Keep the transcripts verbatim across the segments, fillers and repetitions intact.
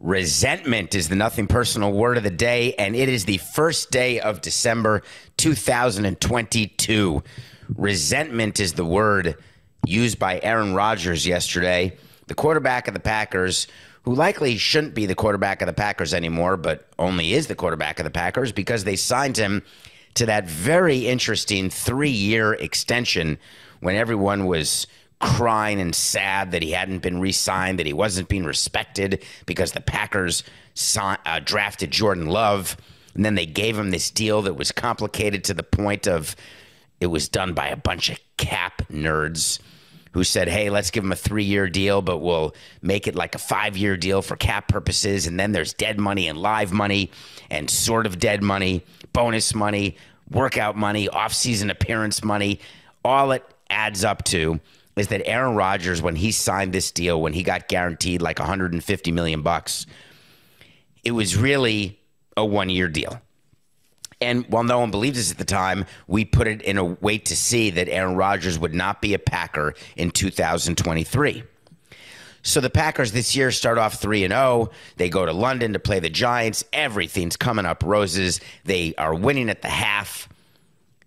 Resentment is the Nothing Personal word of the day, and it is the first day of December two thousand twenty-two. Resentment is the word used by Aaron Rodgers yesterday, the quarterback of the Packers, who likely shouldn't be the quarterback of the Packers anymore, but only is the quarterback of the Packers because they signed him to that very interesting three-year extension when everyone was crying and sad that he hadn't been re-signed, that he wasn't being respected because the Packers saw, uh, drafted Jordan Love, and then they gave him this deal that was complicated to the point of it was done by a bunch of cap nerds who said, hey, let's give him a three-year deal, but we'll make it like a five-year deal for cap purposes, and then there's dead money and live money and sort of dead money, bonus money, workout money, off-season appearance money. All it adds up to is that Aaron Rodgers, when he signed this deal, when he got guaranteed like one hundred fifty million bucks, it was really a one-year deal. And while no one believed us at the time, we put it in a wait to see that Aaron Rodgers would not be a Packer in two thousand twenty-three. So the Packers this year start off three and oh. They go to London to play the Giants. Everything's coming up roses. They are winning at the half.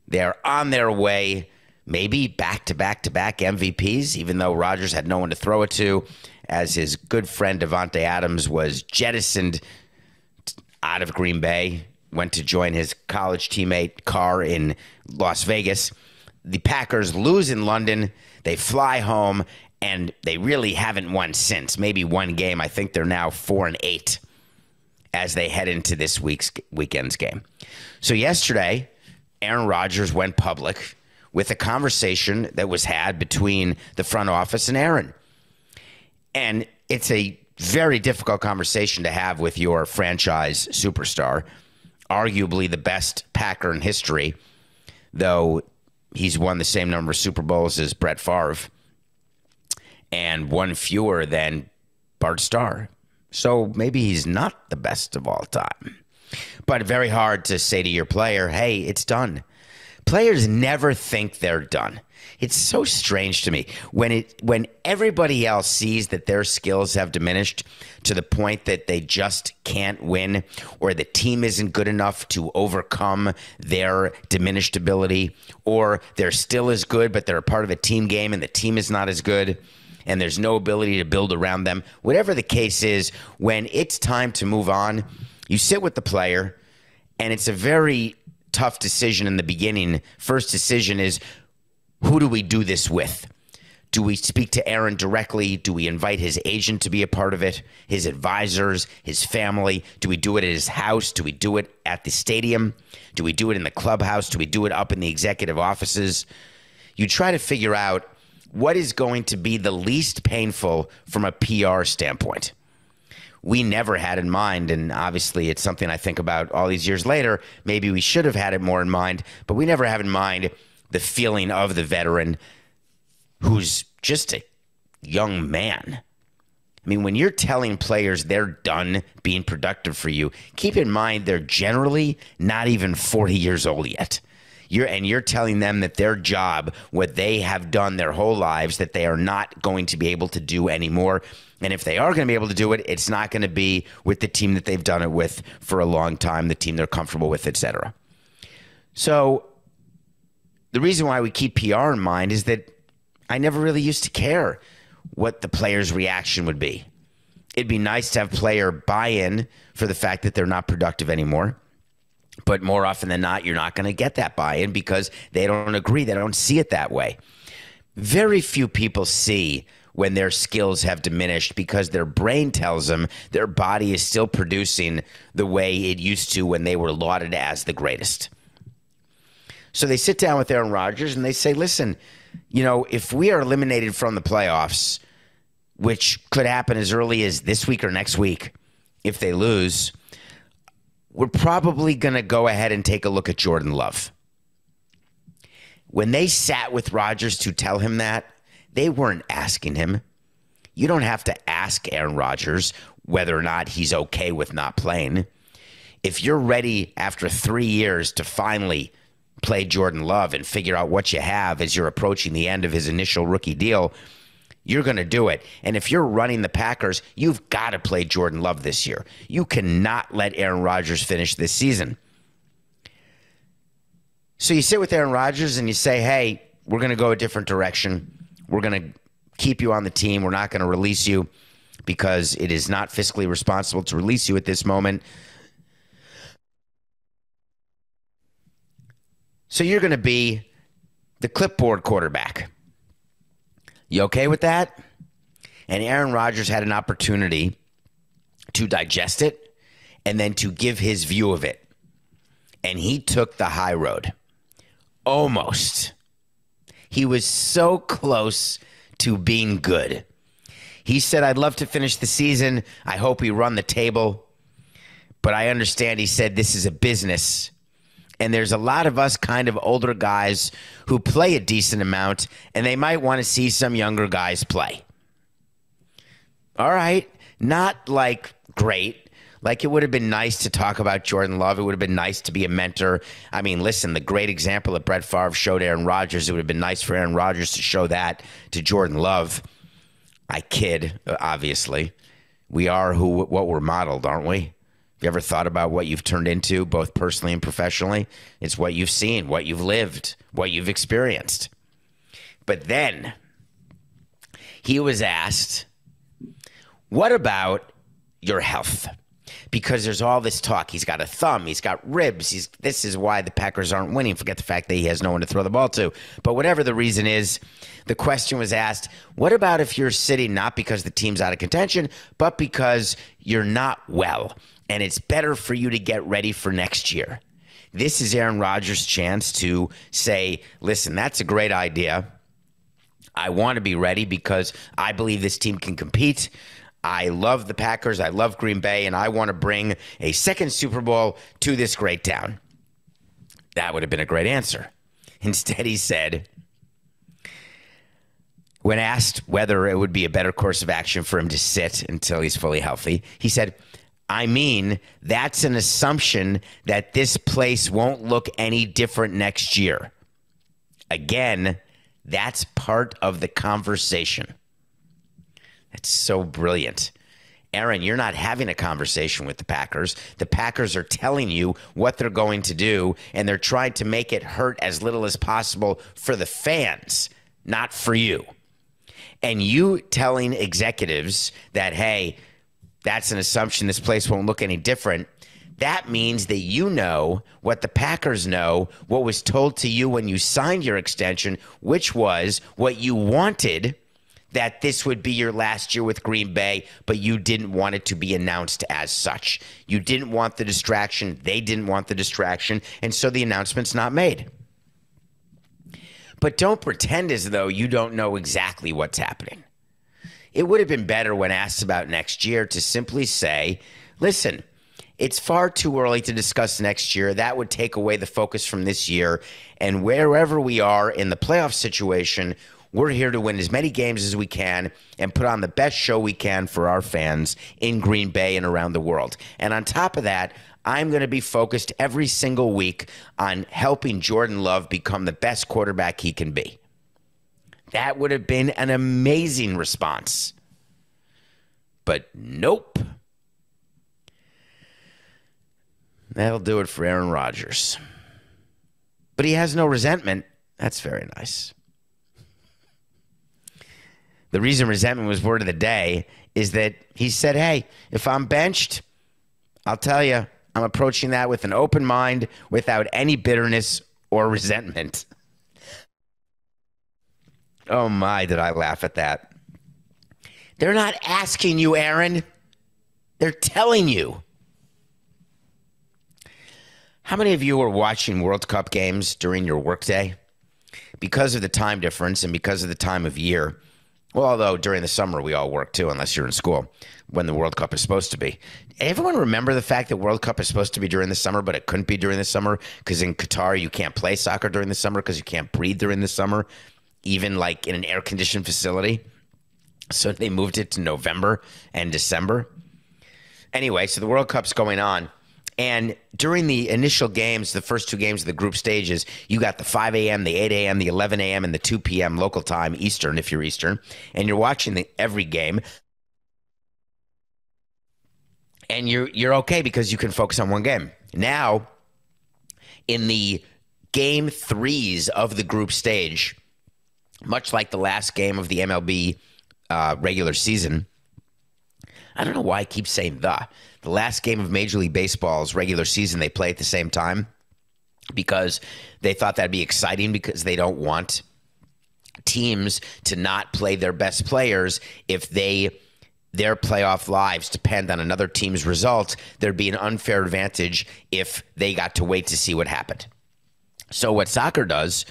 They're on their way. Maybe back-to-back-to-back M V Ps, even though Rodgers had no one to throw it to, as his good friend Devante Adams was jettisoned out of Green Bay, went to join his college teammate Carr in Las Vegas. The Packers lose in London. They fly home, and they really haven't won since. Maybe one game. I think they're now four and eight as they head into this week's weekend's game. So yesterday, Aaron Rodgers went public with a conversation that was had between the front office and Aaron. And it's a very difficult conversation to have with your franchise superstar, arguably the best Packer in history, though he's won the same number of Super Bowls as Brett Favre and one fewer than Bart Starr. So maybe he's not the best of all time. But very hard to say to your player, hey, it's done. Players never think they're done. It's so strange to me. When it when everybody else sees that their skills have diminished to the point that they just can't win, or the team isn't good enough to overcome their diminished ability, or they're still as good but they're a part of a team game and the team is not as good and there's no ability to build around them. Whatever the case is, when it's time to move on, you sit with the player, and it's a very tough decision in the beginning. First decision is, who do we do this with? Do we speak to Aaron directly? Do we invite his agent to be a part of it, his advisors, his family? Do we do it at his house? Do we do it at the stadium? Do we do it in the clubhouse? Do we do it up in the executive offices? You try to figure out what is going to be the least painful from a P R standpoint. We never had in mind, and obviously it's something I think about all these years later, maybe we should have had it more in mind, but we never have in mind the feeling of the veteran who's just a young man. I mean, when you're telling players they're done being productive for you, keep in mind they're generally not even forty years old yet. You're, and you're telling them that their job, what they have done their whole lives, that they are not going to be able to do anymore. And if they are going to be able to do it, it's not going to be with the team that they've done it with for a long time, the team they're comfortable with, et cetera. So the reason why we keep P R in mind is that I never really used to care what the player's reaction would be. It'd be nice to have player buy-in for the fact that they're not productive anymore. But more often than not, you're not going to get that buy-in because they don't agree. They don't see it that way. Very few people see when their skills have diminished because their brain tells them their body is still producing the way it used to when they were lauded as the greatest. So they sit down with Aaron Rodgers and they say, listen, you know, if we are eliminated from the playoffs, which could happen as early as this week or next week, if they lose, we're probably going to go ahead and take a look at Jordan Love. When they sat with Rodgers to tell him that, they weren't asking him. You don't have to ask Aaron Rodgers whether or not he's okay with not playing. If you're ready after three years to finally play Jordan Love and figure out what you have as you're approaching the end of his initial rookie deal, you're going to do it. And if you're running the Packers, you've got to play Jordan Love this year. You cannot let Aaron Rodgers finish this season. So you sit with Aaron Rodgers and you say, hey, we're going to go a different direction. We're going to keep you on the team. We're not going to release you because it is not fiscally responsible to release you at this moment. So you're going to be the clipboard quarterback. You okay with that? And Aaron Rodgers had an opportunity to digest it and then to give his view of it. And he took the high road. Almost. He was so close to being good. He said, I'd love to finish the season. I hope we run the table. But I understand, he said, this is a business. And there's a lot of us kind of older guys who play a decent amount, and they might want to see some younger guys play. All right. Not like great. Like it would have been nice to talk about Jordan Love. It would have been nice to be a mentor. I mean, listen, the great example that Brett Favre showed Aaron Rodgers, it would have been nice for Aaron Rodgers to show that to Jordan Love. I kid, obviously. We are who what we're modeled, aren't we? You ever thought about what you've turned into, both personally and professionally? It's what you've seen, what you've lived, what you've experienced. But then he was asked, what about your health? Because there's all this talk. He's got a thumb. He's got ribs. He's, this is why the Packers aren't winning. Forget the fact that he has no one to throw the ball to. But whatever the reason is, the question was asked, what about if you're sitting not because the team's out of contention, but because you're not well? And it's better for you to get ready for next year. This is Aaron Rodgers' chance to say, listen, that's a great idea. I want to be ready because I believe this team can compete. I love the Packers. I love Green Bay. And I want to bring a second Super Bowl to this great town. That would have been a great answer. Instead, he said, when asked whether it would be a better course of action for him to sit until he's fully healthy, he said, I mean, that's an assumption that this place won't look any different next year. Again, that's part of the conversation. That's so brilliant. Aaron, you're not having a conversation with the Packers. The Packers are telling you what they're going to do, and they're trying to make it hurt as little as possible for the fans, not for you. And you telling executives that, hey, that's an assumption this place won't look any different. That means that you know what the Packers know, what was told to you when you signed your extension, which was what you wanted, that this would be your last year with Green Bay, but you didn't want it to be announced as such. You didn't want the distraction. They didn't want the distraction, and so the announcement's not made. But don't pretend as though you don't know exactly what's happening. It would have been better when asked about next year to simply say, listen, it's far too early to discuss next year. That would take away the focus from this year. And wherever we are in the playoff situation, we're here to win as many games as we can and put on the best show we can for our fans in Green Bay and around the world. And on top of that, I'm going to be focused every single week on helping Jordan Love become the best quarterback he can be. That would have been an amazing response. But nope. That'll do it for Aaron Rodgers. But he has no resentment. That's very nice. The reason resentment was word of the day is that he said, hey, if I'm benched, I'll tell you, I'm approaching that with an open mind without any bitterness or resentment. Oh, my, did I laugh at that. They're not asking you, Aaron. They're telling you. How many of you are watching World Cup games during your workday? Because of the time difference and because of the time of year, well, although during the summer we all work too, unless you're in school, when the World Cup is supposed to be. Everyone remember the fact that World Cup is supposed to be during the summer, but it couldn't be during the summer because in Qatar you can't play soccer during the summer because you can't breathe during the summer. Even like in an air-conditioned facility. So they moved it to November and December. Anyway, so the World Cup's going on, And during the initial games, the first two games of the group stages, you got the five a m, the eight a m, the eleven a m, and the two p m local time, Eastern, if you're Eastern. And you're watching the, every game. And you're, you're okay because you can focus on one game. Now, in the game threes of the group stage, much like the last game of the M L B uh, regular season, I don't know why I keep saying the. The last game of Major League Baseball's regular season, they play at the same time because they thought that'd be exciting because they don't want teams to not play their best players. If they their playoff lives depend on another team's result, there'd be an unfair advantage if they got to wait to see what happened. So what soccer does,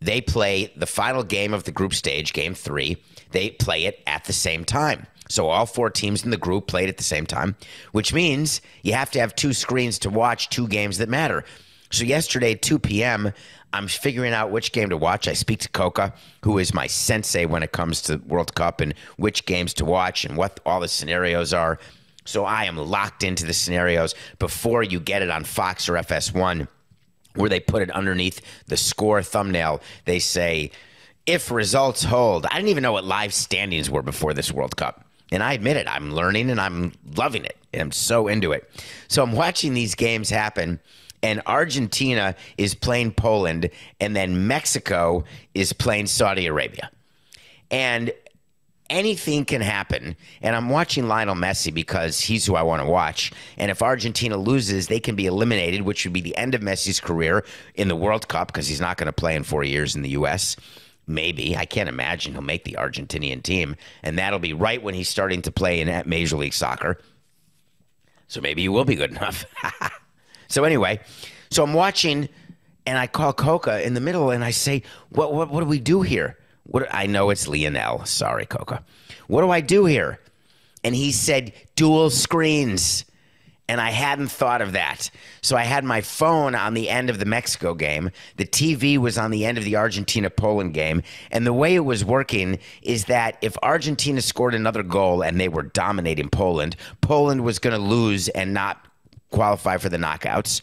they play the final game of the group stage, game three. They play it at the same time. So all four teams in the group played at the same time, which means you have to have two screens to watch two games that matter. So yesterday, two p m, I'm figuring out which game to watch. I speak to Coca, who is my sensei when it comes to World Cup and which games to watch and what all the scenarios are. So I am locked into the scenarios before you get it on Fox or F S one, where they put it underneath the score thumbnail. They say, if results hold. I didn't even know what live standings were before this World Cup. And I admit it, I'm learning and I'm loving it. And I'm so into it. So I'm watching these games happen, and Argentina is playing Poland, and then Mexico is playing Saudi Arabia. And anything can happen. And I'm watching Lionel Messi because he's who I want to watch. And if Argentina loses, they can be eliminated, which would be the end of Messi's career in the World Cup because he's not going to play in four years in the U S Maybe. I can't imagine he'll make the Argentinian team. And that'll be right when he's starting to play in Major League Soccer. So maybe he will be good enough. So anyway, so I'm watching, and I call Coca in the middle, and I say, what, what, what do we do here? What, I know it's Lionel. Sorry, Coca. What do I do here? And he said, dual screens. And I hadn't thought of that. So I had my phone on the end of the Mexico game. The T V was on the end of the Argentina-Poland game. And the way it was working is that if Argentina scored another goal and they were dominating Poland, Poland was going to lose and not qualify for the knockouts.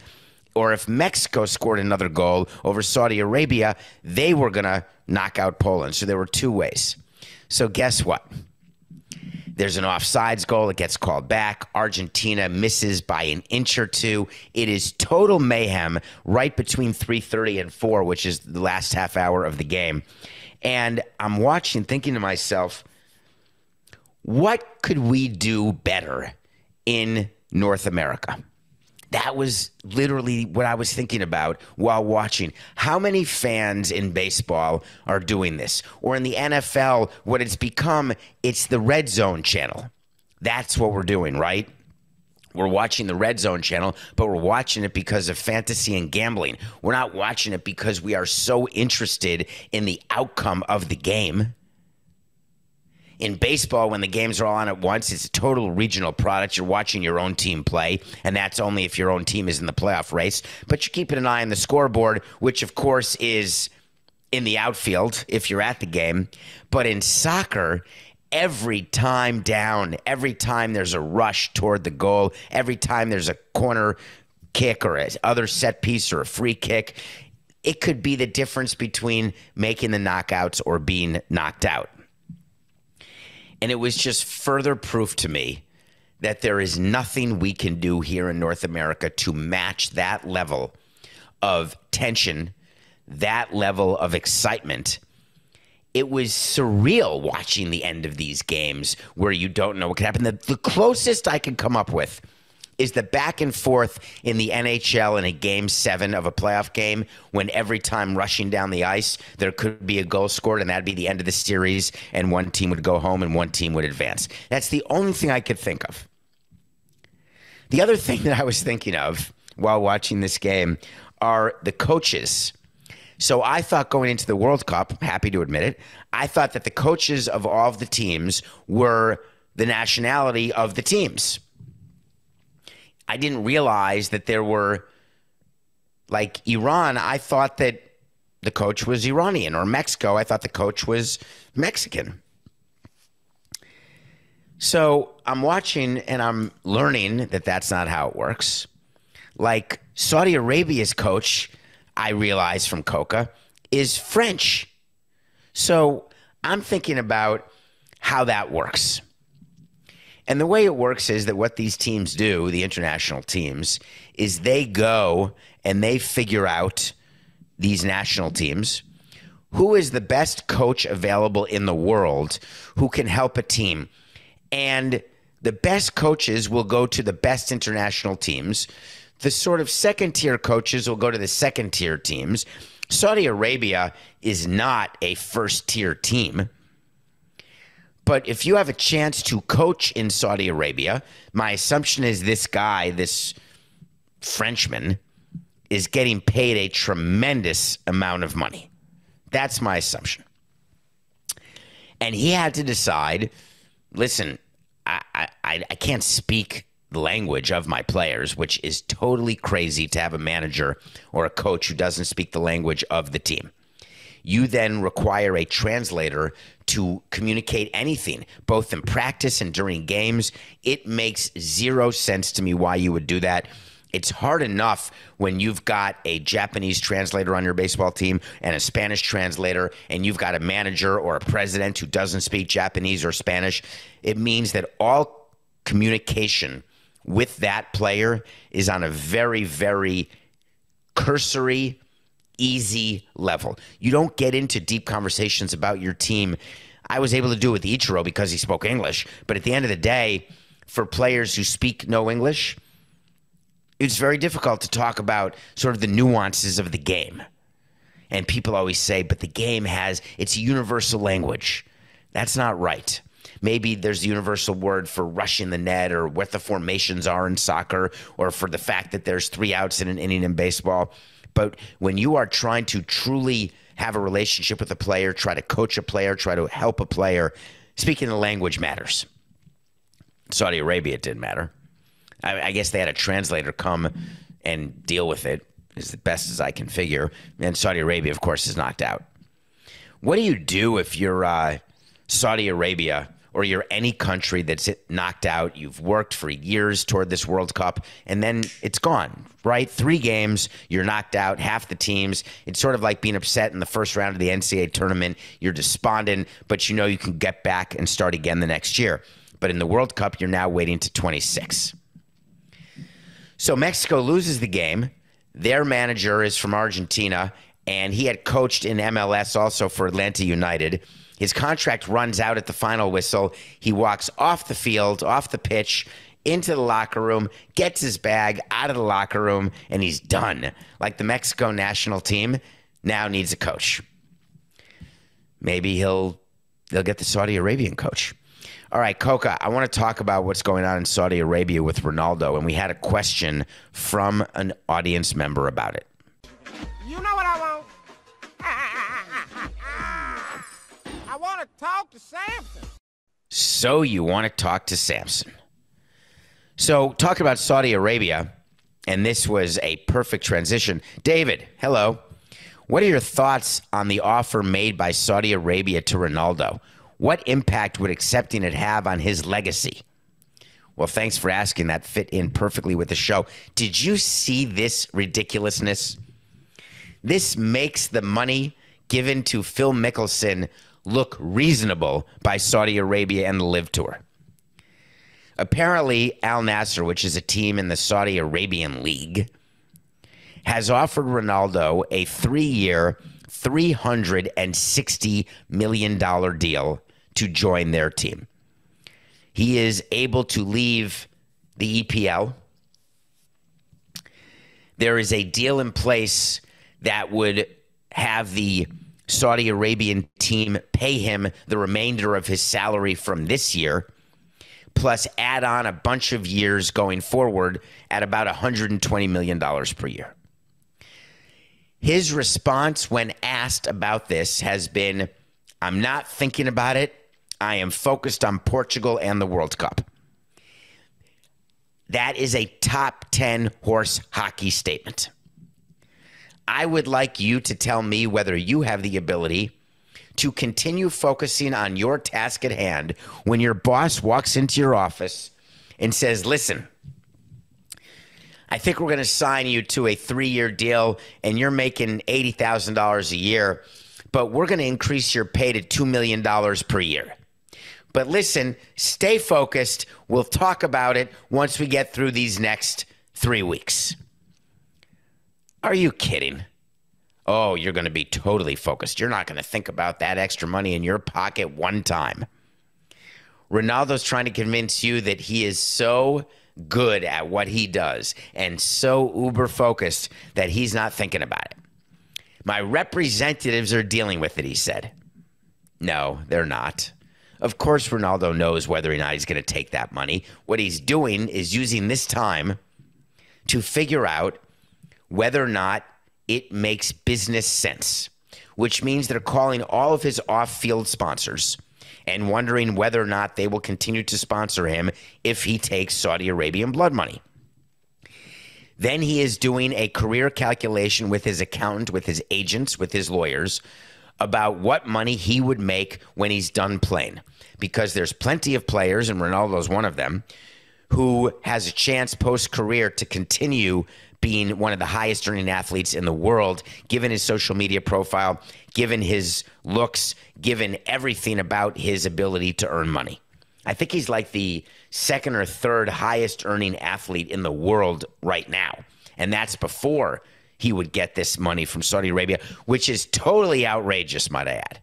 Or if Mexico scored another goal over Saudi Arabia, they were going to knock out Poland. So there were two ways. So guess what? There's an offsides goal. It gets called back. Argentina misses by an inch or two. It is total mayhem right between three thirty and four, which is the last half hour of the game. And I'm watching, thinking to myself, what could we do better in North America? That was literally what I was thinking about while watching. How many fans in baseball are doing this? Or in the N F L, what it's become, it's the Red Zone channel. That's what we're doing, right? We're watching the Red Zone channel, but we're watching it because of fantasy and gambling. We're not watching it because we are so interested in the outcome of the game. In baseball, when the games are all on at once, it's a total regional product. You're watching your own team play, and that's only if your own team is in the playoff race. But you're keeping an eye on the scoreboard, which, of course, is in the outfield if you're at the game. But in soccer, every time down, every time there's a rush toward the goal, every time there's a corner kick or an other set piece or a free kick, it could be the difference between making the knockouts or being knocked out. And it was just further proof to me that there is nothing we can do here in North America to match that level of tension, that level of excitement. It was surreal watching the end of these games where you don't know what could happen. The, the closest I can come up with is the back and forth in the N H L in a game seven of a playoff game when every time rushing down the ice, there could be a goal scored and that'd be the end of the series and one team would go home and one team would advance. That's the only thing I could think of. The other thing that I was thinking of while watching this game are the coaches. So I thought going into the World Cup, happy to admit it, I thought that the coaches of all of the teams were the nationality of the teams. I didn't realize that there were, like Iran, I thought that the coach was Iranian, or Mexico, I thought the coach was Mexican. So I'm watching and I'm learning that that's not how it works. Like Saudi Arabia's coach, I realize from Coca, is French. So I'm thinking about how that works. And the way it works is that what these teams do, the international teams, is they go and they figure out these national teams, who is the best coach available in the world who can help a team. And the best coaches will go to the best international teams. The sort of second-tier coaches will go to the second-tier teams. Saudi Arabia is not a first-tier team. But if you have a chance to coach in Saudi Arabia, my assumption is this guy, this Frenchman, is getting paid a tremendous amount of money. That's my assumption. And he had to decide, listen, I, I, I can't speak the language of my players, which is totally crazy to have a manager or a coach who doesn't speak the language of the team. You then require a translator to communicate anything, both in practice and during games. It makes zero sense to me why you would do that. It's hard enough when you've got a Japanese translator on your baseball team and a Spanish translator, and you've got a manager or a president who doesn't speak Japanese or Spanish. It means that all communication with that player is on a very, very cursory, easy level. You don't get into deep conversations about your team. I was able to do it with Ichiro because he spoke English, but at the end of the day, for players who speak no English, it's very difficult to talk about sort of the nuances of the game. And people always say, but the game has, it's a universal language. That's not right. Maybe there's a universal word for rushing the net or what the formations are in soccer or for the fact that there's three outs in an inning in baseball. But when you are trying to truly have a relationship with a player, try to coach a player, try to help a player, speaking the language matters. Saudi Arabia didn't matter. I, I guess they had a translator come and deal with it, is the best as I can figure. And Saudi Arabia, of course, is knocked out. What do you do if you're uh, Saudi Arabia or you're any country that's knocked out? You've worked for years toward this World Cup, and then it's gone, right? Three games, you're knocked out, half the teams. It's sort of like being upset in the first round of the N C A A tournament. You're despondent, but you know you can get back and start again the next year. But in the World Cup, you're now waiting to twenty-six. So Mexico loses the game. Their manager is from Argentina, and he had coached in M L S also for Atlanta United. His contract runs out at the final whistle. He walks off the field, off the pitch, into the locker room, gets his bag out of the locker room, and he's done. Like the Mexico national team now needs a coach. Maybe he'll they'll get the Saudi Arabian coach. All right, Coca, I want to talk about what's going on in Saudi Arabia with Ronaldo, and we had a question from an audience member about it. You know what I want? I want to talk to Samson. So you want to talk to Samson. So talking about Saudi Arabia, and this was a perfect transition. David, hello. What are your thoughts on the offer made by Saudi Arabia to Ronaldo? What impact would accepting it have on his legacy? Well, thanks for asking. That fit in perfectly with the show. Did you see this ridiculousness? This makes the money given to Phil Mickelson look reasonable by Saudi Arabia and the LIV Tour. Apparently, Al Nassr, which is a team in the Saudi Arabian League, has offered Ronaldo a three-year, three hundred sixty million dollar deal to join their team. He is able to leave the E P L. There is a deal in place that would have the Saudi Arabian team pay him the remainder of his salary from this year, plus add on a bunch of years going forward at about one hundred twenty million dollars per year. His response when asked about this has been, I'm not thinking about it. I am focused on Portugal and the World Cup. That is a top ten horse hockey statement. I would like you to tell me whether you have the ability to continue focusing on your task at hand when your boss walks into your office and says, listen, I think we're going to sign you to a three-year deal, and you're making eighty thousand dollars a year, but we're going to increase your pay to two million dollars per year. But listen, stay focused. We'll talk about it once we get through these next three weeks. Are you kidding? Oh, you're going to be totally focused. You're not going to think about that extra money in your pocket one time. Ronaldo's trying to convince you that he is so good at what he does and so uber focused that he's not thinking about it. My representatives are dealing with it, he said. No, they're not. Of course, Ronaldo knows whether or not he's going to take that money. What he's doing is using this time to figure out whether or not it makes business sense, which means they're calling all of his off-field sponsors and wondering whether or not they will continue to sponsor him if he takes Saudi Arabian blood money. Then he is doing a career calculation with his accountant, with his agents, with his lawyers, about what money he would make when he's done playing. Because there's plenty of players, and Ronaldo's one of them, who has a chance post-career to continue being one of the highest earning athletes in the world, given his social media profile, given his looks, given everything about his ability to earn money. I think he's like the second or third highest earning athlete in the world right now. And that's before he would get this money from Saudi Arabia, which is totally outrageous, might I add.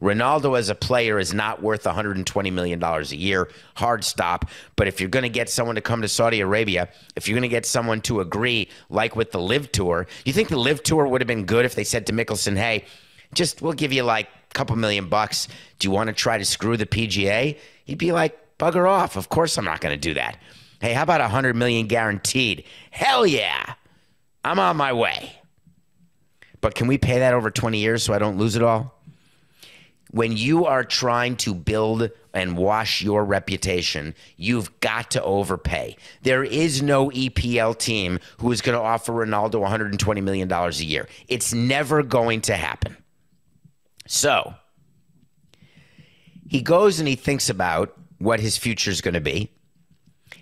Ronaldo as a player is not worth one hundred twenty million dollars a year, hard stop. But if you're going to get someone to come to Saudi Arabia, if you're going to get someone to agree, like with the L I V Tour, you think the L I V Tour would have been good if they said to Mickelson, hey, just we'll give you like a couple million bucks. Do you want to try to screw the P G A? He'd be like, bugger off. Of course I'm not going to do that. Hey, how about one hundred million dollars guaranteed? Hell yeah. I'm on my way. But can we pay that over twenty years so I don't lose it all? When you are trying to build and wash your reputation, you've got to overpay. There is no E P L team who is going to offer Ronaldo one hundred twenty million dollars a year. It's never going to happen. So he goes and he thinks about what his future is going to be.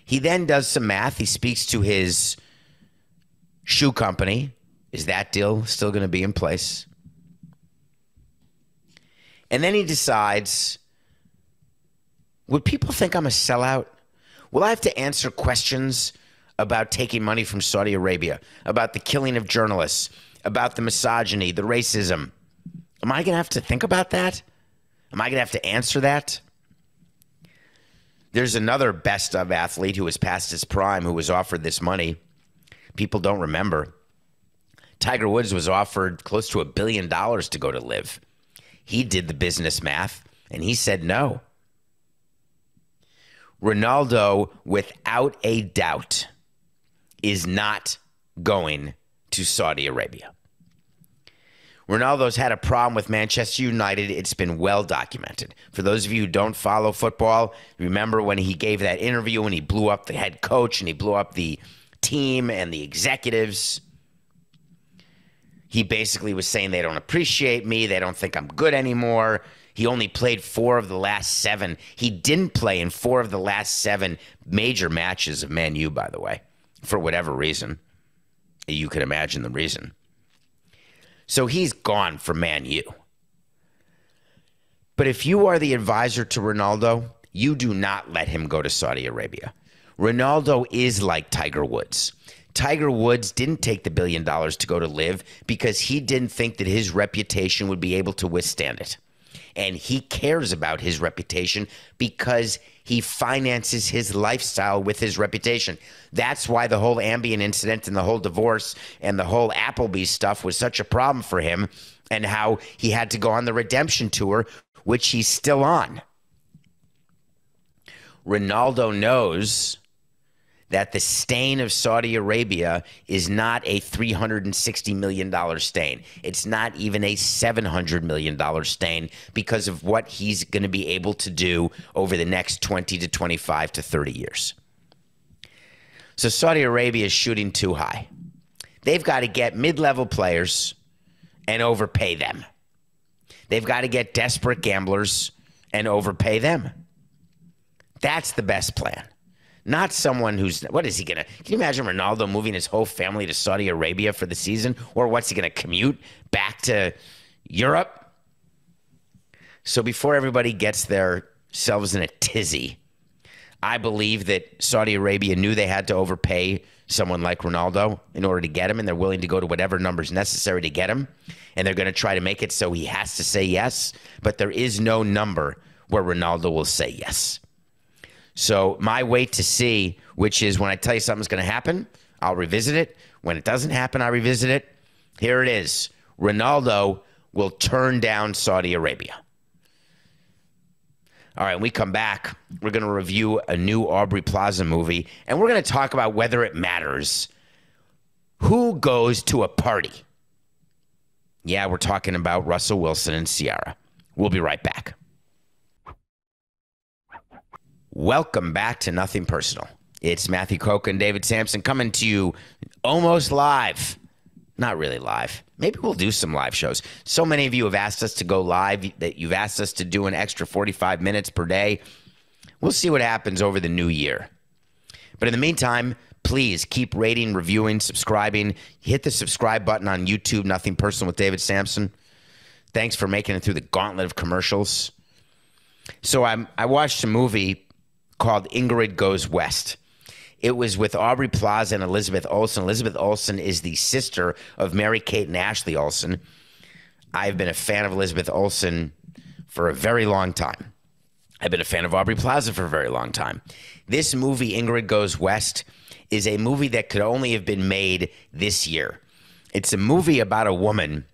He then does some math. He speaks to his shoe company. Is that deal still going to be in place? And then he decides, would people think I'm a sellout? Will I have to answer questions about taking money from Saudi Arabia, about the killing of journalists, about the misogyny, the racism? Am I going to have to think about that? Am I going to have to answer that? There's another best of athlete who was past his prime who was offered this money. People don't remember. Tiger Woods was offered close to a billion dollars to go to L I V. He did the business math, and he said no. Ronaldo, without a doubt, is not going to Saudi Arabia. Ronaldo's had a problem with Manchester United. It's been well documented. For those of you who don't follow football, remember when he gave that interview and he blew up the head coach and he blew up the team and the executives. He basically was saying they don't appreciate me. They don't think I'm good anymore. He only played four of the last seven. He didn't play in four of the last seven major matches of Man U, by the way, for whatever reason. You can imagine the reason. So he's gone from Man U. But if you are the advisor to Ronaldo, you do not let him go to Saudi Arabia. Ronaldo is like Tiger Woods. Tiger Woods didn't take the billion dollars to go to L I V because he didn't think that his reputation would be able to withstand it. And he cares about his reputation because he finances his lifestyle with his reputation. That's why the whole Ambien incident and the whole divorce and the whole Applebee's stuff was such a problem for him, and how he had to go on the redemption tour, which he's still on. Ronaldo knows that the stain of Saudi Arabia is not a three hundred sixty million dollars stain. It's not even a seven hundred million dollars stain because of what he's going to be able to do over the next twenty to twenty-five to thirty years. So Saudi Arabia is shooting too high. They've got to get mid-level players and overpay them. They've got to get desperate gamblers and overpay them. That's the best plan. Not someone who's, what is he going to, can you imagine Ronaldo moving his whole family to Saudi Arabia for the season? Or what's he going to commute back to Europe? So before everybody gets themselves in a tizzy, I believe that Saudi Arabia knew they had to overpay someone like Ronaldo in order to get him, and they're willing to go to whatever numbers necessary to get him, and they're going to try to make it so he has to say yes, but there is no number where Ronaldo will say yes. So my wait to see, which is when I tell you something's going to happen, I'll revisit it. When it doesn't happen, I revisit it. Here it is. Ronaldo will turn down Saudi Arabia. All right, when we come back, we're going to review a new Aubrey Plaza movie, and we're going to talk about whether it matters who goes to a party. Yeah, we're talking about Russell Wilson and Ciara. We'll be right back. Welcome back to Nothing Personal. It's Matthew Coca and David Samson coming to you almost live. Not really live. Maybe we'll do some live shows. So many of you have asked us to go live, that you've asked us to do an extra forty-five minutes per day. We'll see what happens over the new year. But in the meantime, please keep rating, reviewing, subscribing. Hit the subscribe button on YouTube, Nothing Personal with David Samson. Thanks for making it through the gauntlet of commercials. So I'm, I watched a movie called Ingrid Goes West. It was with Aubrey Plaza and Elizabeth Olsen. Elizabeth Olsen is the sister of Mary Kate and Ashley Olsen. I've been a fan of Elizabeth Olsen for a very long time. I've been a fan of Aubrey Plaza for a very long time. This movie, Ingrid Goes West, is a movie that could only have been made this year. It's a movie about a woman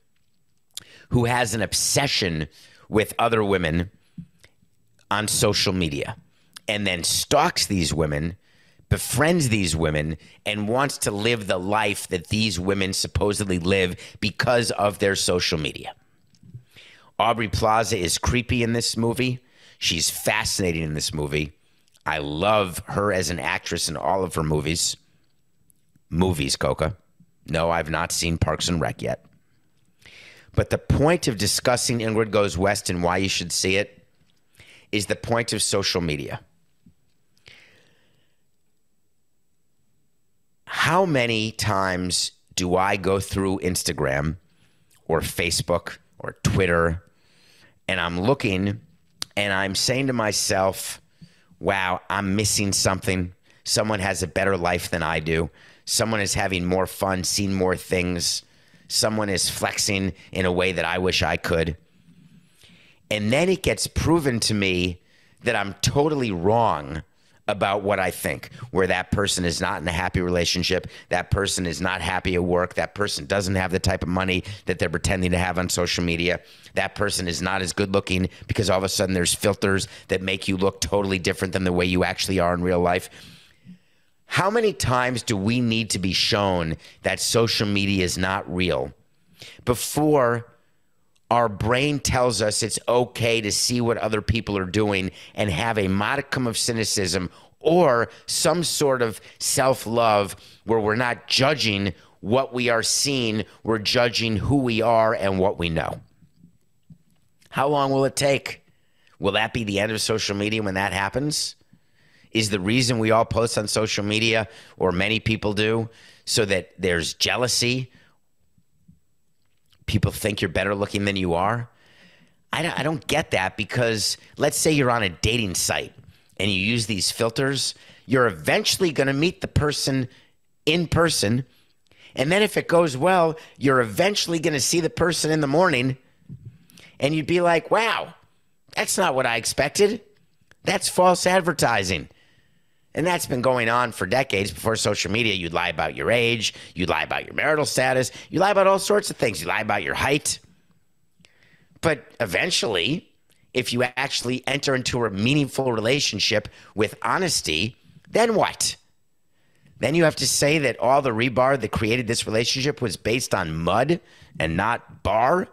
who has an obsession with other women on social media and then stalks these women, befriends these women, and wants to live the life that these women supposedly live because of their social media. Aubrey Plaza is creepy in this movie. She's fascinating in this movie. I love her as an actress in all of her movies. Movies, Coca. No, I've not seen Parks and Rec yet. But the point of discussing Ingrid Goes West and why you should see it is the point of social media. How many times do I go through Instagram or Facebook or Twitter and I'm looking and I'm saying to myself, wow, I'm missing something. Someone has a better life than I do. Someone is having more fun, seeing more things. Someone is flexing in a way that I wish I could. And then it gets proven to me that I'm totally wrong about what I think, where that person is not in a happy relationship, that person is not happy at work, that person doesn't have the type of money that they're pretending to have on social media, that person is not as good looking because all of a sudden there's filters that make you look totally different than the way you actually are in real life. How many times do we need to be shown that social media is not real before our brain tells us it's okay to see what other people are doing and have a modicum of cynicism or some sort of self-love where we're not judging what we are seeing, we're judging who we are and what we know? How long will it take? Will that be the end of social media when that happens? Is the reason we all post on social media, or many people do, so that there's jealousy? People think you're better looking than you are. I don't, I don't get that, because let's say you're on a dating site and you use these filters. You're eventually going to meet the person in person. And then if it goes well, you're eventually going to see the person in the morning. And you'd be like, wow, that's not what I expected. That's false advertising. And that's been going on for decades before social media. You'd lie about your age. You'd lie about your marital status. You lie about all sorts of things. You lie about your height. But eventually, if you actually enter into a meaningful relationship with honesty, then what? Then you have to say that all the rebar that created this relationship was based on mud and not bar?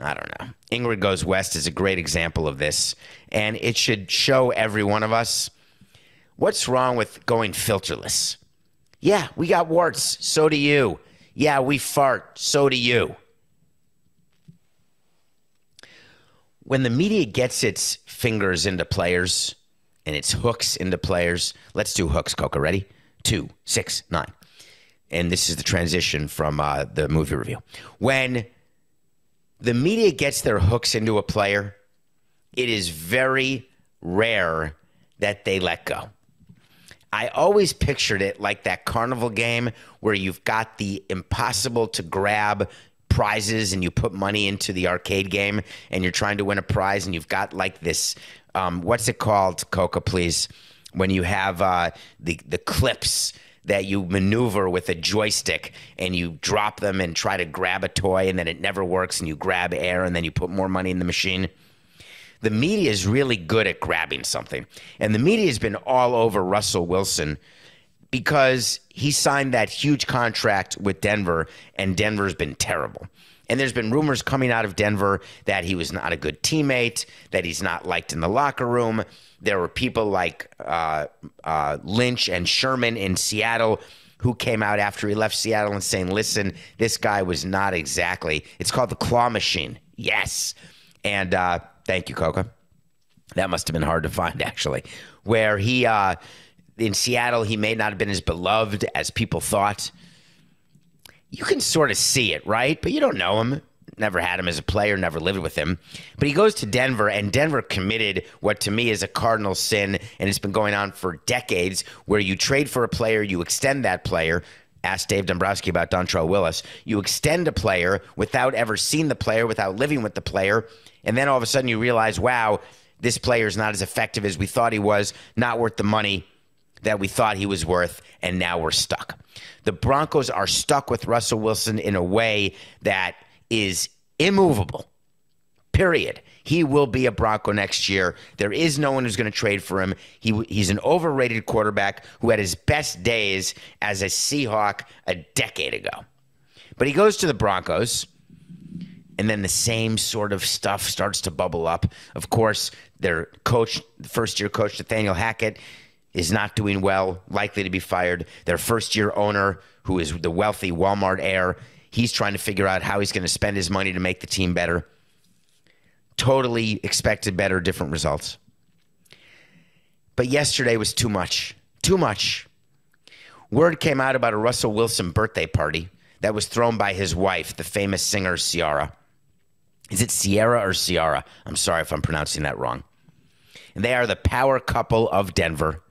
I don't know. Ingrid Goes West is a great example of this, and it should show every one of us. What's wrong with going filterless? Yeah, we got warts. So do you. Yeah, we fart. So do you. When the media gets its fingers into players and it's hooks into players. Let's do hooks, Coca. Ready? Two, six, nine. And this is the transition from uh, the movie review. When the media gets their hooks into a player, it is very rare that they let go. I always pictured it like that carnival game where you've got the impossible to grab prizes and you put money into the arcade game and you're trying to win a prize and you've got like this, um, what's it called, Coca, please? When you have uh, the, the clips that you maneuver with a joystick and you drop them and try to grab a toy and then it never works and you grab air and then you put more money in the machine. The media is really good at grabbing something. And the media has been all over Russell Wilson because he signed that huge contract with Denver, and Denver's been terrible. And there's been rumors coming out of Denver that he was not a good teammate, that he's not liked in the locker room. There were people like uh, uh, Lynch and Sherman in Seattle who came out after he left Seattle and saying, listen, this guy was not exactly. It's called the claw machine. Yes. And uh, thank you, Coca. That must have been hard to find, actually, where he uh, in Seattle, he may not have been as beloved as people thought. You can sort of see it, right? But you don't know him. Never had him as a player, never lived with him. But he goes to Denver, and Denver committed what to me is a cardinal sin, and it's been going on for decades, where you trade for a player, you extend that player. Ask Dave Dombrowski about Dontrelle Willis. You extend a player without ever seeing the player, without living with the player, and then all of a sudden you realize, wow, this player is not as effective as we thought he was, not worth the money that we thought he was worth, and now we're stuck. The Broncos are stuck with Russell Wilson in a way that is immovable, period. He will be a Bronco next year. There is no one who's going to trade for him. He, he's an overrated quarterback who had his best days as a Seahawk a decade ago. But he goes to the Broncos, and then the same sort of stuff starts to bubble up. Of course, their coach, the first-year coach, Nathaniel Hackett, is not doing well, likely to be fired. Their first-year owner, who is the wealthy Walmart heir, he's trying to figure out how he's going to spend his money to make the team better. Totally expected better, different results. But yesterday was too much. Too much. Word came out about a Russell Wilson birthday party that was thrown by his wife, the famous singer Ciara. Is it Ciara or Ciara? I'm sorry if I'm pronouncing that wrong. And they are the power couple of Denver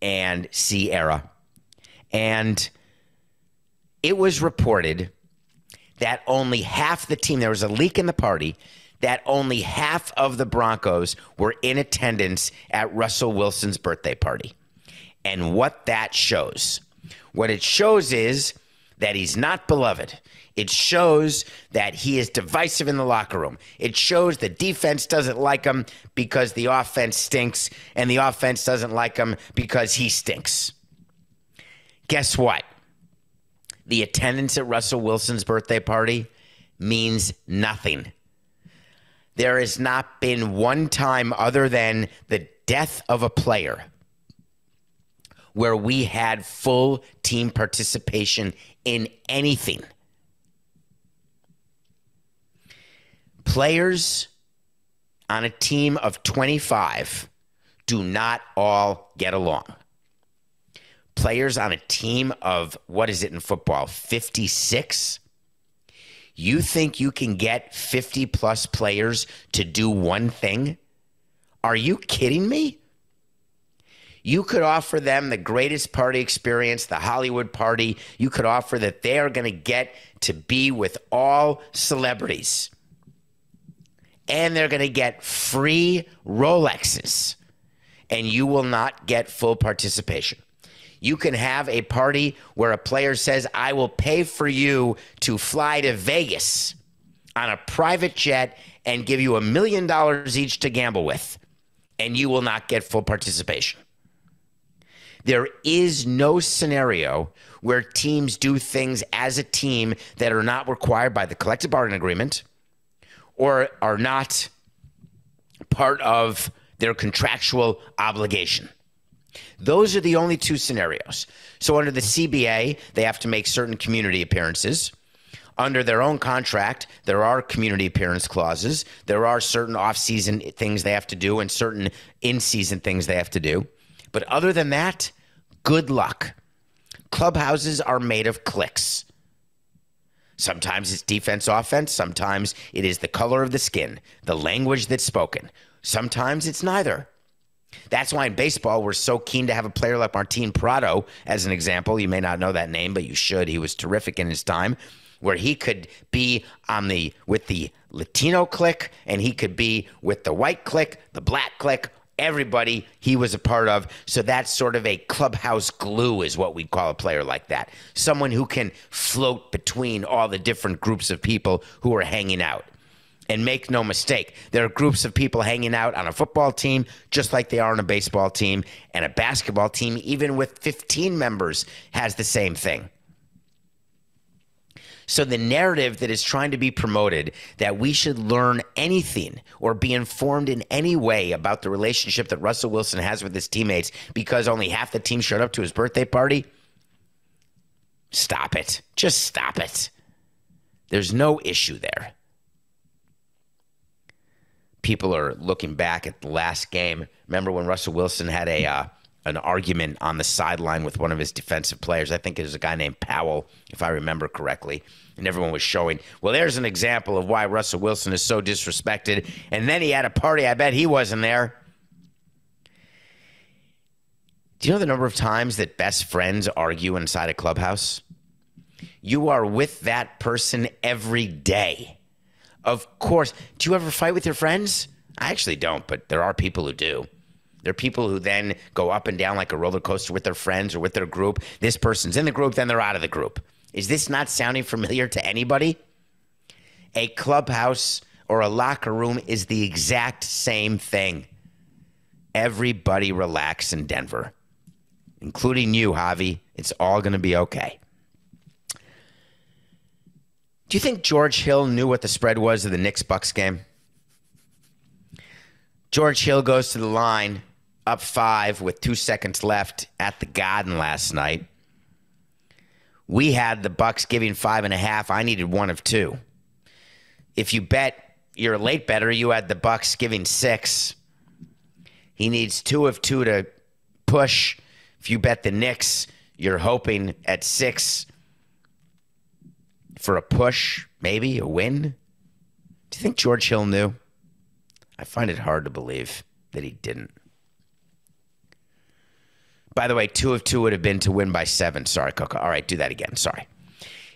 and Ciara. And it was reported that only half the team, there was a leak in the party, that only half of the Broncos were in attendance at Russell Wilson's birthday party. And what that shows, what it shows is that he's not beloved. It shows that he is divisive in the locker room. It shows the defense doesn't like him because the offense stinks, and the offense doesn't like him because he stinks. Guess what? The attendance at Russell Wilson's birthday party means nothing. There has not been one time other than the death of a player where we had full team participation in anything. Players on a team of twenty-five do not all get along. Players on a team of, what is it in football, fifty-six? You think you can get fifty plus players to do one thing? Are you kidding me? You could offer them the greatest party experience, the Hollywood party. You could offer that they are going to get to be with all celebrities. And they're going to get free Rolexes. And you will not get full participation. You can have a party where a player says, I will pay for you to fly to Vegas on a private jet and give you a million dollars each to gamble with, and you will not get full participation. There is no scenario where teams do things as a team that are not required by the collective bargaining agreement or are not part of their contractual obligation. Those are the only two scenarios. So under the C B A, they have to make certain community appearances. under their own contract, there are community appearance clauses. There are certain off-season things they have to do and certain in-season things they have to do. But other than that, good luck. Clubhouses are made of cliques. Sometimes it's defense, offense. Sometimes it is the color of the skin, the language that's spoken. Sometimes it's neither. That's why in baseball, we're so keen to have a player like Martin Prado, as an example. You may not know that name, but you should. He was terrific in his time, where he could be on the with the Latino clique, and he could be with the white clique, the black clique, everybody he was a part of. So that's sort of a clubhouse glue is what we call a player like that. Someone who can float between all the different groups of people who are hanging out. And make no mistake, there are groups of people hanging out on a football team just like they are on a baseball team, and a basketball team, even with fifteen members, has the same thing. So the narrative that is trying to be promoted that we should learn anything or be informed in any way about the relationship that Russell Wilson has with his teammates because only half the team showed up to his birthday party, stop it. Just stop it. There's no issue there. People are looking back at the last game. Remember when Russell Wilson had a uh, an argument on the sideline with one of his defensive players? I think it was a guy named Powell, if I remember correctly. And everyone was showing, well, there's an example of why Russell Wilson is so disrespected. And then he had a party. I bet he wasn't there. Do you know the number of times that best friends argue inside a clubhouse? You are with that person every day. Of course. Do you ever fight with your friends? I actually don't, but there are people who do. There are people who then go up and down like a roller coaster with their friends or with their group. This person's in the group, then they're out of the group. Is this not sounding familiar to anybody? A clubhouse or a locker room is the exact same thing. Everybody relax in Denver, including you, Javi. It's all going to be okay. Do you think George Hill knew what the spread was of the Knicks-Bucks game? George Hill goes to the line, up five with two seconds left at the Garden last night. We had the Bucks giving five and a half. I needed one of two. If you bet, you're a late better, you had the Bucks giving six. He needs two of two to push. If you bet the Knicks, you're hoping at six for a push, maybe a win. Do you think George Hill knew? I find it hard to believe that he didn't. By the way, two of two would have been to win by seven. Sorry, Coca. All right, do that again. Sorry.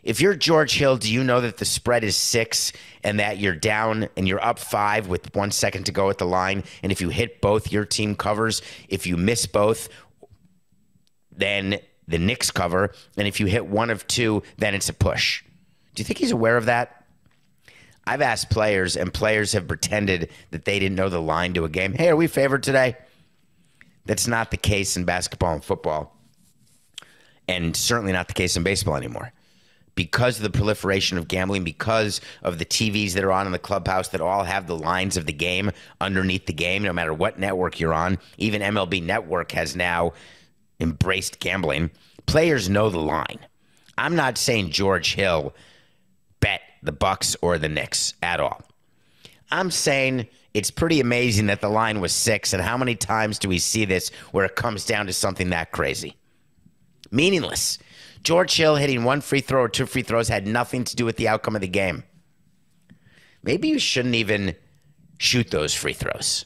If you're George Hill, do you know that the spread is six and that you're down and you're up five with one second to go at the line? And if you hit both, your team covers. If you miss both, then the Knicks cover. And if you hit one of two, then it's a push. Do you think he's aware of that? I've asked players, and players have pretended that they didn't know the line to a game. Hey, are we favored today? That's not the case in basketball and football, and certainly not the case in baseball anymore. Because of the proliferation of gambling, because of the T Vs that are on in the clubhouse that all have the lines of the game underneath the game, no matter what network you're on, even M L B Network has now embraced gambling. Players know the line. I'm not saying George Hill bet the Bucks or the Knicks at all. I'm saying it's pretty amazing that the line was six, and how many times do we see this where it comes down to something that crazy? Meaningless. George Hill hitting one free throw or two free throws had nothing to do with the outcome of the game. Maybe you shouldn't even shoot those free throws.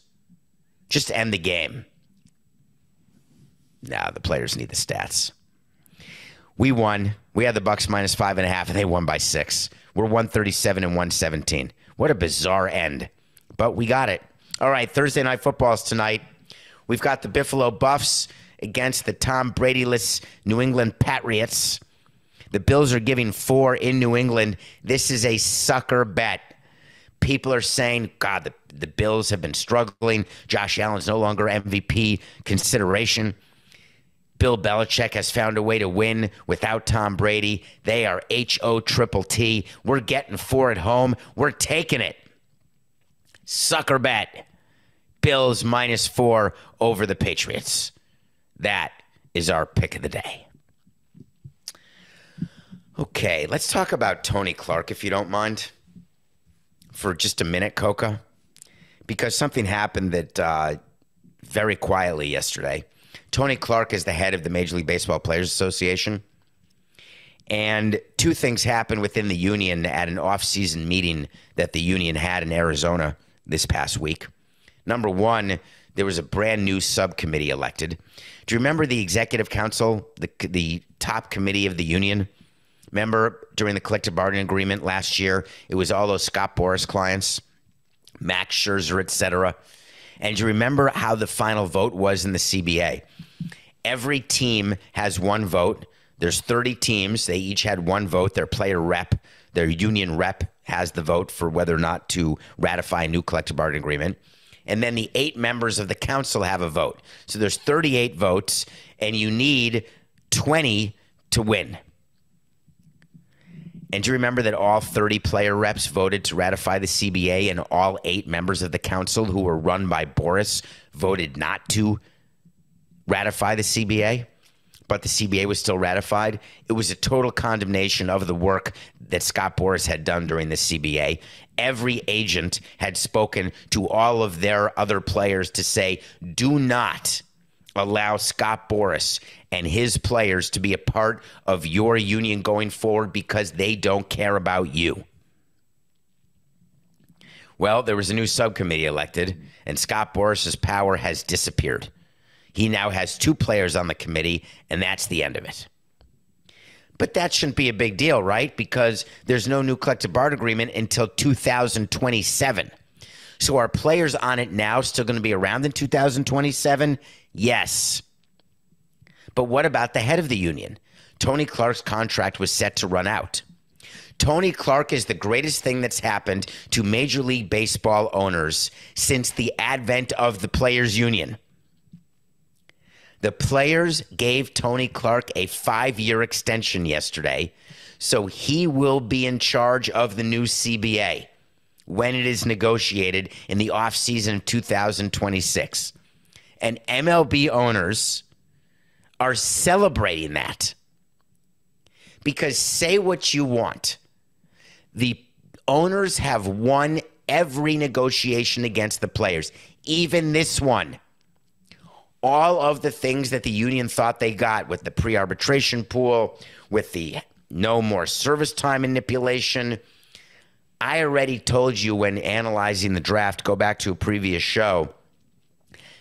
Just end the game. Nah, the players need the stats. We won. We had the Bucks minus five and a half, and they won by six. We're one thirty-seven and one seventeen. What a bizarre end. But we got it. All right, Thursday Night Football's tonight. We've got the Buffalo Buffs against the Tom Brady-less New England Patriots. The Bills are giving four in New England. This is a sucker bet. People are saying, God, the, the Bills have been struggling. Josh Allen's no longer M V P consideration. Bill Belichick has found a way to win without Tom Brady. They are H O triple T. We're getting four at home. We're taking it. Sucker bet. Bills minus four over the Patriots. That is our pick of the day. Okay, let's talk about Tony Clark, if you don't mind, for just a minute, Coca, because something happened that uh, very quietly yesterday. Tony Clark is the head of the Major League Baseball Players Association, and two things happened within the union at an off-season meeting that the union had in Arizona this past week. Number one, there was a brand new subcommittee elected. Do you remember the executive council, the, the top committee of the union? Remember during the collective bargaining agreement last year, it was all those Scott Boras clients, Max Scherzer, et cetera. And you remember how the final vote was in the C B A? Every team has one vote. There's thirty teams. They each had one vote. Their player rep, their union rep has the vote for whether or not to ratify a new collective bargaining agreement. And then the eight members of the council have a vote. So there's thirty-eight votes, and you need twenty to win. And do you remember that all thirty player reps voted to ratify the C B A, and all eight members of the council who were run by Boras voted not to ratify the C B A? But the C B A was still ratified. It was a total condemnation of the work that Scott Boras had done during the C B A. Every agent had spoken to all of their other players to say, do not allow Scott Boras and his players to be a part of your union going forward because they don't care about you. Well, there was a new subcommittee elected, and Scott Boras's power has disappeared. He now has two players on the committee, and that's the end of it. But that shouldn't be a big deal, right? Because there's no new collective bargaining agreement until two thousand twenty-seven. So are players on it now still going to be around in two thousand twenty-seven? Yes. But what about the head of the union? Tony Clark's contract was set to run out. Tony Clark is the greatest thing that's happened to Major League Baseball owners since the advent of the Players Union. The players gave Tony Clark a five-year extension yesterday, so he will be in charge of the new C B A when it is negotiated in the offseason of two thousand twenty-six. And M L B owners are celebrating that because say what you want. The owners have won every negotiation against the players, even this one. All of the things that the union thought they got with the pre-arbitration pool, with the no more service time manipulation. I already told you when analyzing the draft, go back to a previous show,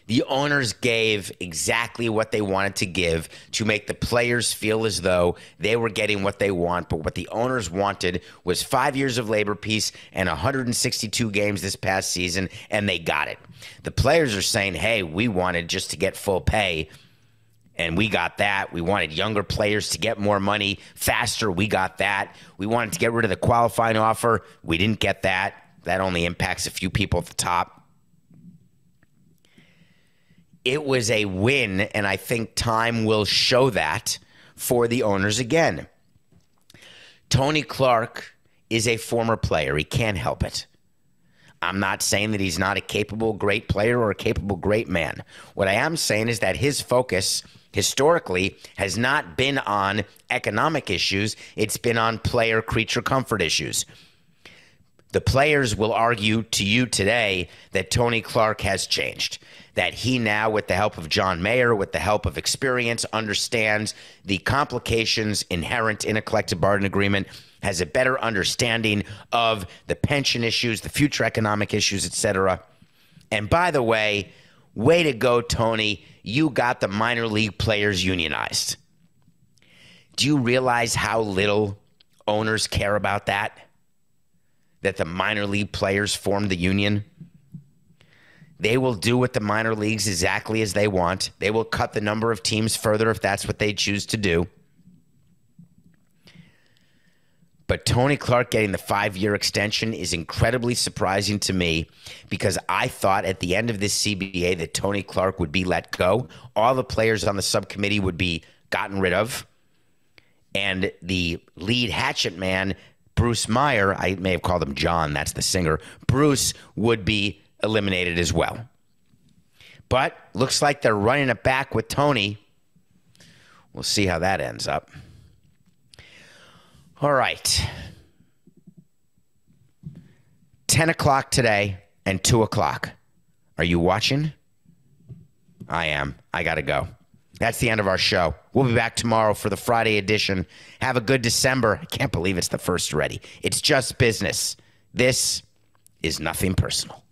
the owners gave exactly what they wanted to give to make the players feel as though they were getting what they want. But what the owners wanted was five years of labor peace and one hundred sixty-two games this past season, and they got it. The players are saying, hey, we wanted just to get full pay, and we got that. We wanted younger players to get more money faster. We got that. We wanted to get rid of the qualifying offer. We didn't get that. That only impacts a few people at the top. It was a win, and I think time will show that for the owners again. Tony Clark is a former player. He can't help it. I'm not saying that he's not a capable, great player or a capable, great man. What I am saying is that his focus historically has not been on economic issues. It's been on player creature comfort issues. The players will argue to you today that Tony Clark has changed, that he now, with the help of John Mayer, with the help of experience, understands the complications inherent in a collective bargaining agreement, has a better understanding of the pension issues, the future economic issues, et cetera. And by the way, way to go, Tony. You got the minor league players unionized. Do you realize how little owners care about that? That the minor league players formed the union. They will do with the minor leagues exactly as they want. They will cut the number of teams further if that's what they choose to do. But Tony Clark getting the five-year extension is incredibly surprising to me because I thought at the end of this C B A that Tony Clark would be let go. All the players on the subcommittee would be gotten rid of. And the lead hatchet man, Bruce Meyer, I may have called him John, that's the singer, Bruce would be eliminated as well. But looks like they're running it back with Tony. We'll see how that ends up. All right. ten o'clock today and two o'clock. Are you watching? I am. I got to go. That's the end of our show. We'll be back tomorrow for the Friday edition. Have a good December. I can't believe it's the first already. It's just business. This is Nothing Personal.